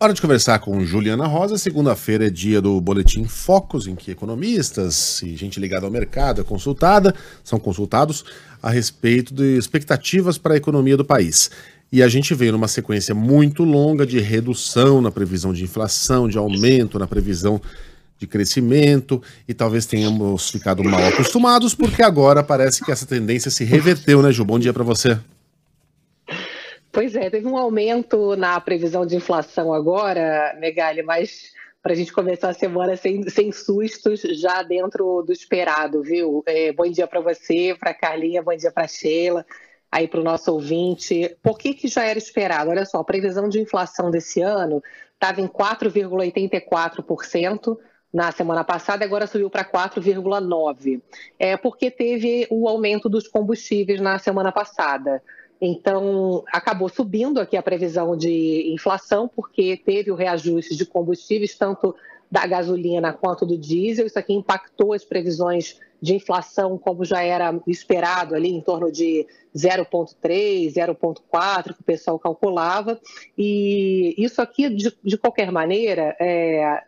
Hora de conversar com Juliana Rosa. Segunda-feira é dia do Boletim Focus, em que economistas e gente ligada ao mercado são consultados a respeito de expectativas para a economia do país. E a gente veio numa sequência muito longa de redução na previsão de inflação, de aumento na previsão de crescimento, e talvez tenhamos ficado mal acostumados, porque agora parece que essa tendência se reverteu, né, Ju? Bom dia para você. Pois é, teve um aumento na previsão de inflação agora, Megali, mas para a gente começar a semana sem sustos, já dentro do esperado, viu? Bom dia para você, para a Carlinha, bom dia para a Sheila, aí para o nosso ouvinte. Por que já era esperado? Olha só, a previsão de inflação desse ano estava em 4,84%, na semana passada, agora subiu para 4,9%, porque teve o aumento dos combustíveis na semana passada. Então, acabou subindo aqui a previsão de inflação, porque teve o reajuste de combustíveis, tanto da gasolina quanto do diesel. Isso aqui impactou as previsões de inflação, como já era esperado, ali em torno de 0,3, 0,4, que o pessoal calculava. E isso aqui, de qualquer maneira,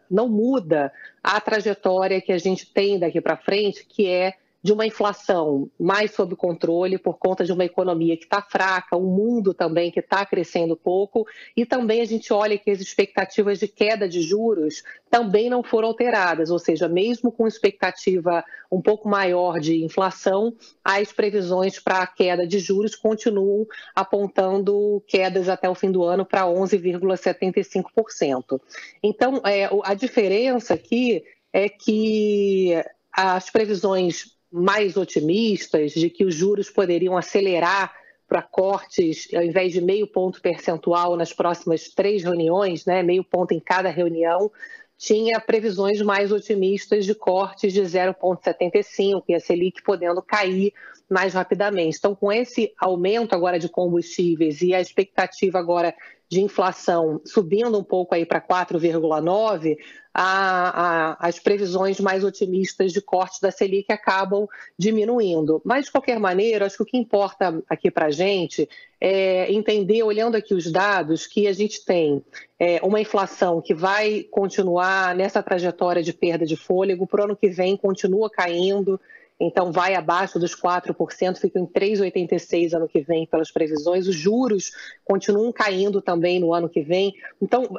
não muda a trajetória que a gente tem daqui para frente, que é de uma inflação mais sob controle por conta de uma economia que está fraca, um mundo também que está crescendo pouco, e também a gente olha que as expectativas de queda de juros também não foram alteradas, ou seja, mesmo com expectativa um pouco maior de inflação, as previsões para a queda de juros continuam apontando quedas até o fim do ano para 11,75%. Então, a diferença aqui é que as previsões mais otimistas de que os juros poderiam acelerar para cortes, ao invés de 0,5 ponto percentual nas próximas 3 reuniões, né, 0,5 ponto em cada reunião, tinha previsões mais otimistas de cortes de 0,75 e a Selic podendo cair mais rapidamente. Então, com esse aumento agora de combustíveis e a expectativa agora de inflação subindo um pouco aí para 4,9, as previsões mais otimistas de corte da Selic acabam diminuindo. Mas, de qualquer maneira, acho que o que importa aqui para a gente é entender, olhando aqui os dados, que a gente tem uma inflação que vai continuar nessa trajetória de perda de fôlego, para o ano que vem continua caindo. Então, vai abaixo dos 4%, fica em 3,86% ano que vem pelas previsões. Os juros continuam caindo também no ano que vem. Então,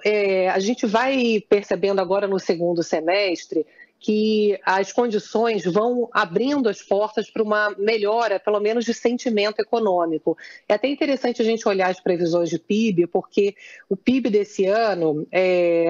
a gente vai percebendo agora no segundo semestre que as condições vão abrindo as portas para uma melhora, pelo menos de sentimento econômico. É até interessante a gente olhar as previsões de PIB, porque o PIB desse ano,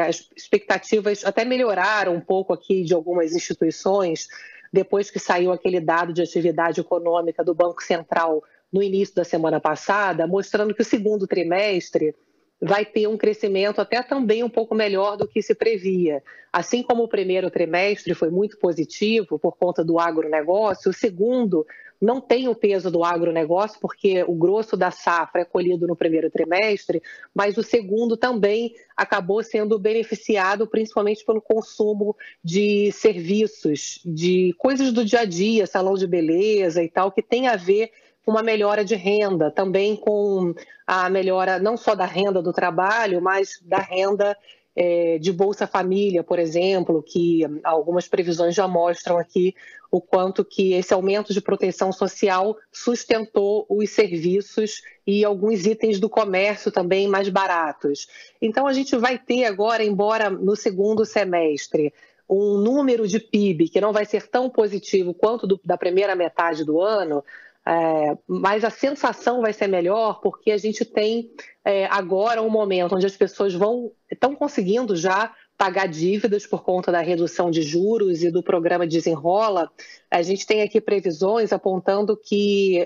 as expectativas até melhoraram um pouco aqui de algumas instituições, depois que saiu aquele dado de atividade econômica do Banco Central no início da semana passada, mostrando que o segundo trimestre vai ter um crescimento até também um pouco melhor do que se previa. Assim como o primeiro trimestre foi muito positivo por conta do agronegócio, o segundo não tem o peso do agronegócio, porque o grosso da safra é colhido no primeiro trimestre, mas o segundo também acabou sendo beneficiado principalmente pelo consumo de serviços, de coisas do dia a dia, salão de beleza e tal, que tem a ver com uma melhora de renda, também com a melhora não só da renda do trabalho, mas da renda de Bolsa Família, por exemplo, que algumas previsões já mostram aqui o quanto que esse aumento de proteção social sustentou os serviços e alguns itens do comércio também mais baratos. Então, a gente vai ter agora, embora no segundo semestre, um número de PIB que não vai ser tão positivo quanto da primeira metade do ano, mas a sensação vai ser melhor, porque a gente tem agora um momento onde as pessoas estão conseguindo já pagar dívidas por conta da redução de juros e do programa Desenrola. A gente tem aqui previsões apontando que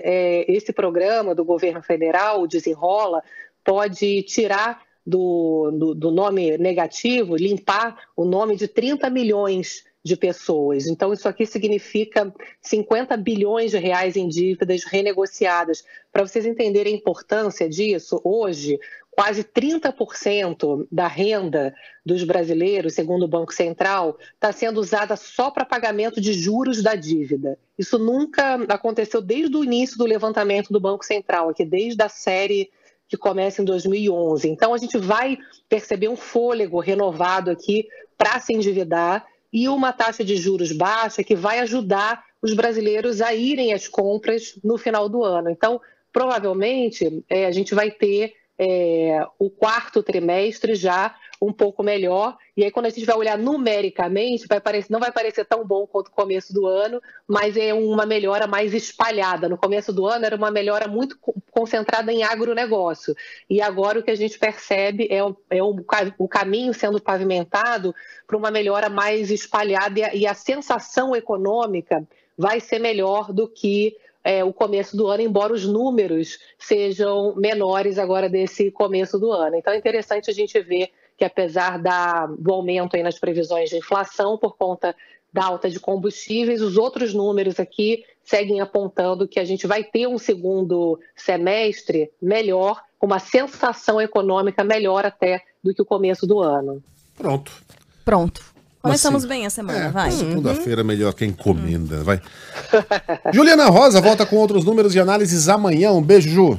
esse programa do governo federal, o Desenrola, pode tirar do nome negativo, limpar o nome de 30 milhões de pessoas. Então, isso aqui significa 50 bilhões de reais em dívidas renegociadas. Para vocês entenderem a importância disso, hoje, quase 30% da renda dos brasileiros, segundo o Banco Central, está sendo usada só para pagamento de juros da dívida. Isso nunca aconteceu desde o início do levantamento do Banco Central, aqui desde a série que começa em 2011. Então, a gente vai perceber um fôlego renovado aqui para se endividar e uma taxa de juros baixa que vai ajudar os brasileiros a irem às compras no final do ano. Então, provavelmente, a gente vai ter o quarto trimestre já um pouco melhor, e aí quando a gente vai olhar numericamente, não vai parecer tão bom quanto o começo do ano, mas é uma melhora mais espalhada. No começo do ano era uma melhora muito concentrada em agronegócio, e agora o que a gente percebe é o caminho sendo pavimentado para uma melhora mais espalhada, e a sensação econômica vai ser melhor do que o começo do ano, embora os números sejam menores agora desse começo do ano. Então é interessante a gente ver que apesar do aumento aí nas previsões de inflação por conta da alta de combustíveis, os outros números aqui seguem apontando que a gente vai ter um segundo semestre melhor, uma sensação econômica melhor até do que o começo do ano. Pronto. Começamos assim, bem a semana, vai. Segunda-feira melhor que encomenda, vai. Juliana Rosa volta com outros números e análises amanhã. Um beijo, Ju.